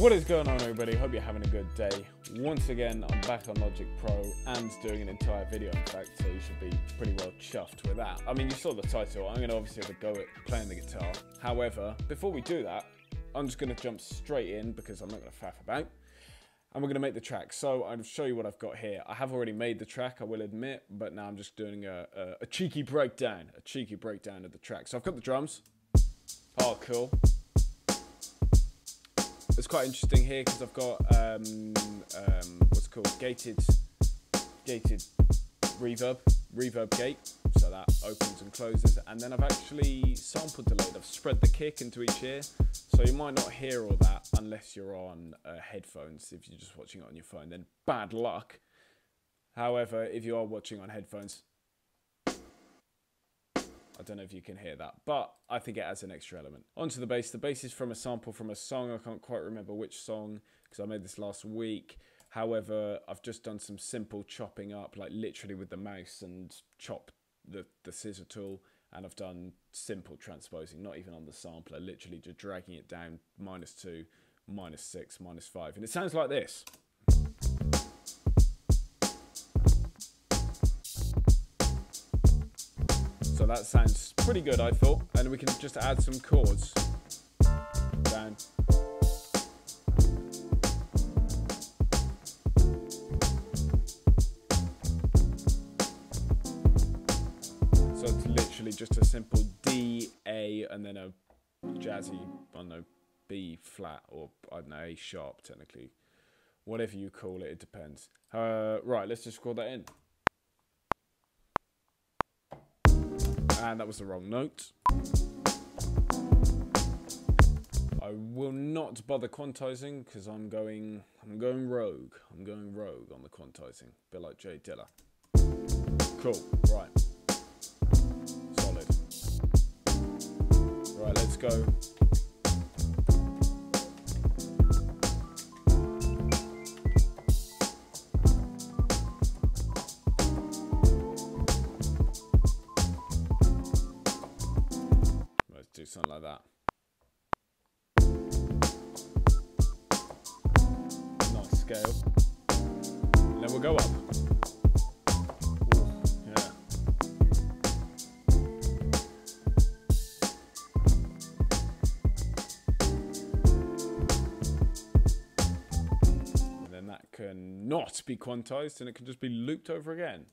What is going on, everybody? Hope you're having a good day. Once again, I'm back on Logic Pro and doing an entire video, in fact, so you should be pretty well chuffed with that. I mean, you saw the title. I'm going to obviously have a go at playing the guitar. However, before we do that, I'm just going to jump straight in because I'm not going to faff about. And we're going to make the track. So I'll show you what I've got here. I have already made the track, I will admit, but now I'm just doing a cheeky breakdown. A cheeky breakdown of the track. So I've got the drums. Oh, cool. It's quite interesting here because I've got what's it called, gated reverb gate, so that opens and closes. And then I've actually sample delayed. I've spread the kick into each ear, so you might not hear all that unless you're on headphones. If you're just watching it on your phone, then bad luck. However, if you are watching on headphones, I don't know if you can hear that, but I think it adds an extra element. Onto the bass. The bass is from a sample from a song. I can't quite remember which song because I made this last week. However, I've just done some simple chopping up, like literally with the mouse and chop the scissor tool. And I've done simple transposing, not even on the sampler, literally just dragging it down -2, -6, -5. And it sounds like this. So that sounds pretty good, I thought. And we can just add some chords. Down. So it's literally just a simple D, A, and then a jazzy, I don't know, B flat, or I don't know, A sharp technically. Whatever you call it, it depends. Right, let's just record that in. And that was the wrong note. I will not bother quantizing because I'm going rogue. I'm going rogue on the quantizing. A bit like Jay Dilla. Cool, right. Solid. Right, let's go. Something like that. Nice scale. And then we'll go up. Ooh, yeah. And then that can not be quantized and it can just be looped over again.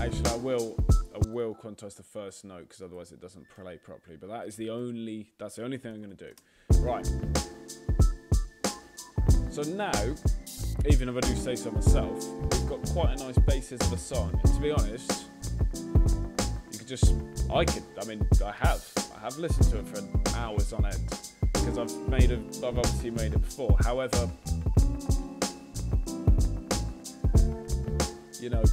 Actually, I will quantize the first note because otherwise it doesn't play properly, but that's the only thing I'm going to do. Right. So now, even if I do say so myself, we've got quite a nice basis of a song. And to be honest, you could just, I have listened to it for hours on end because I've obviously made it before. However, you know,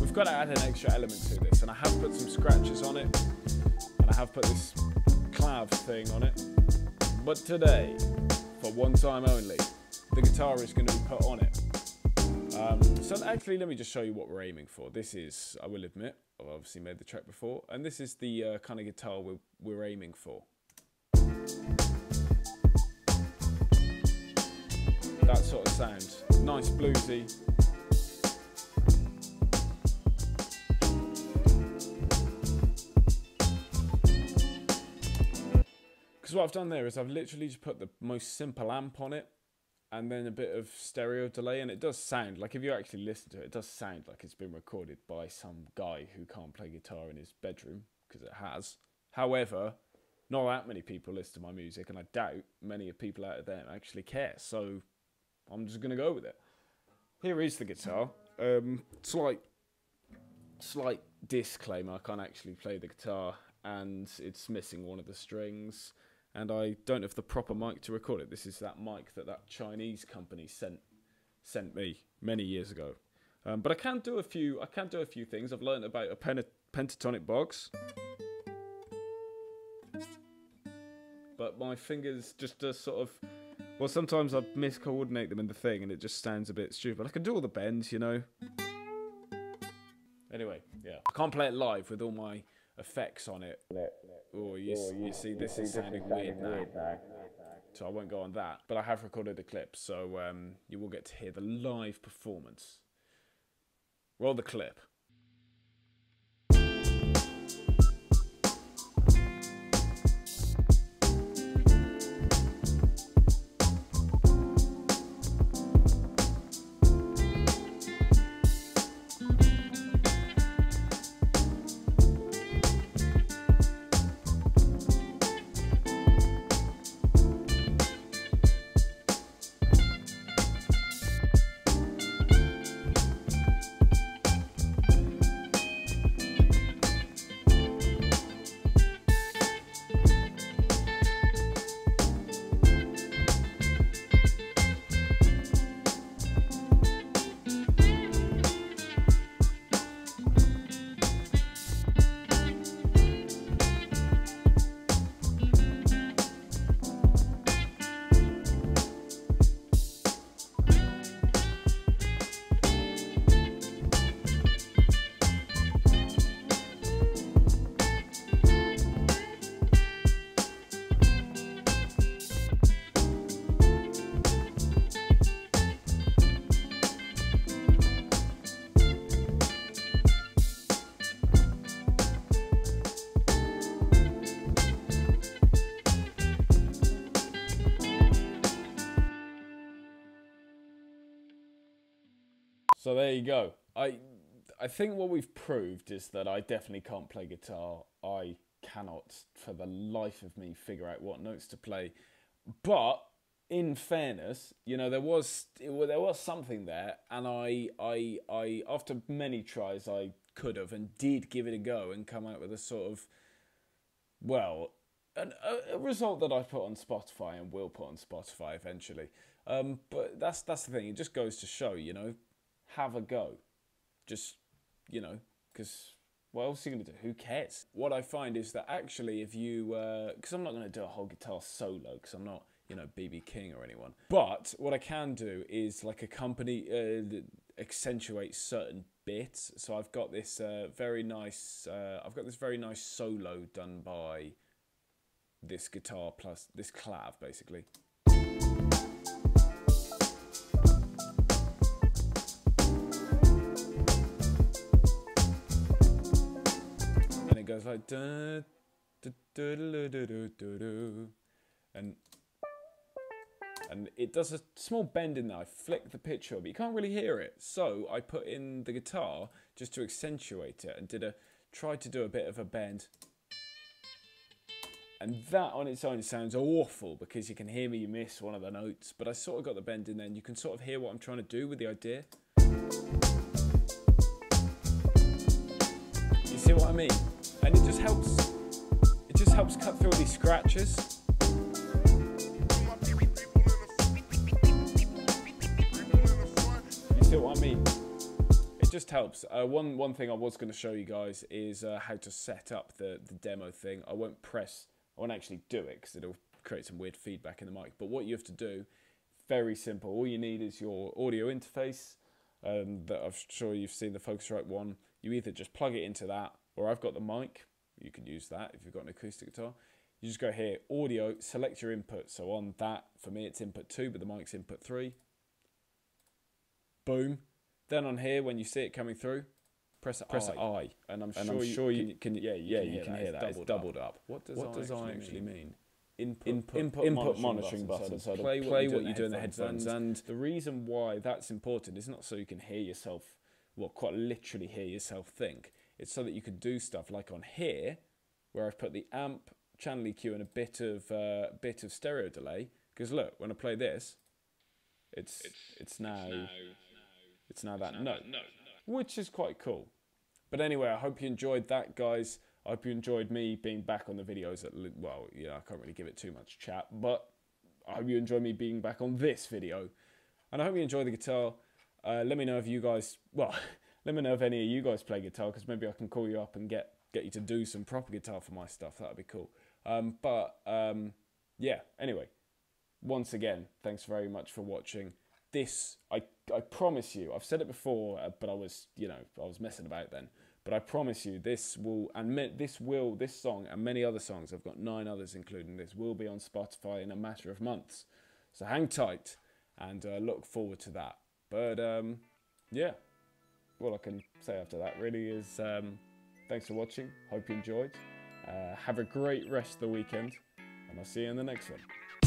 we've got to add an extra element to this, and I have put some scratches on it, and I have put this clav thing on it, but today, for one time only, the guitar is going to be put on it. So actually, let me just show you what we're aiming for. This is, I will admit, I've obviously made the track before, and this is the kind of guitar we're aiming for. That sort of sound, nice bluesy. So what I've done there is I've literally just put the most simple amp on it and then a bit of stereo delay, and it does sound like, if you actually listen to it, it does sound like it's been recorded by some guy who can't play guitar in his bedroom, because it has. However, not that many people listen to my music, and I doubt many people out of them actually care, so I'm just going to go with it. Here is the guitar. Slight disclaimer, I can't actually play the guitar and it's missing one of the strings. And I don't have the proper mic to record it. This is that mic that Chinese company sent me many years ago. But I can do a few things. I've learned about a pentatonic box, but my fingers just sort of, well, sometimes I miscoordinate them in the thing, and it just sounds a bit stupid. I can do all the bends, you know. Anyway, yeah, I can't play it live with all my effects on it. Oh, you see, this is sounding weird now. so I won't go on that. But I have recorded a clip, so you will get to hear the live performance. Roll the clip. So there you go. I think what we've proved is that I definitely can't play guitar. I cannot, for the life of me, figure out what notes to play. But in fairness, you know, there was something there, and I after many tries, I could have and did give it a go and come out with a sort of, well, a result that I put on Spotify and will put on Spotify eventually. But that's the thing. It just goes to show, you know. Have a go. Just, you know, because what else are you going to do? Who cares? What I find is that actually if you, because I'm not going to do a whole guitar solo because I'm not, you know, B.B. King or anyone. But what I can do is like accompany, accentuate certain bits. So I've got this very nice solo done by this guitar plus this clav basically. Goes like da, da, da, da, da, da, da, da. And it does a small bend in there. I flick the pitch up, but you can't really hear it. So I put in the guitar just to accentuate it and tried to do a bit of a bend. And that on its own sounds awful because you can hear me miss one of the notes, but I sort of got the bend in there and you can sort of hear what I'm trying to do with the idea. You see what I mean? And it just helps cut through all these scratches. You see what I mean? It just helps. One thing I was going to show you guys is how to set up the demo thing. I won't actually do it because it'll create some weird feedback in the mic. But what you have to do, very simple. All you need is your audio interface that I'm sure you've seen, the Focusrite one. You either just plug it into that, or I've got the mic, you can use that if you've got an acoustic guitar. You just go here, audio, select your input. So on that, for me it's input 2, but the mic's input 3. Boom. Then on here, when you see it coming through, press I. And I'm sure you can hear that. It's doubled up. What does I actually mean? Input monitoring button. So play what you do in the headphones. And the reason why that's important is not so you can hear yourself, well, quite literally hear yourself think. It's so that you can do stuff like on here, where I've put the amp, channel EQ, and a bit of stereo delay. Because look, when I play this, it's now that note, which is quite cool. But anyway, I hope you enjoyed that, guys. I hope you enjoyed me being back on the videos. Well, you know, I can't really give it too much chat, but I hope you enjoy me being back on this video, and I hope you enjoy the guitar. Let me know if you guys, well. Let me know if any of you guys play guitar, because maybe I can call you up and get you to do some proper guitar for my stuff. That would be cool. Yeah, anyway, once again, thanks very much for watching. This, I promise you, I've said it before, but I was messing about then. But I promise you, this song and many other songs, I've got 9 others including this, will be on Spotify in a matter of months. So hang tight and look forward to that. But yeah, all I can say after that really is thanks for watching. Hope you enjoyed. Have a great rest of the weekend, and I'll see you in the next one.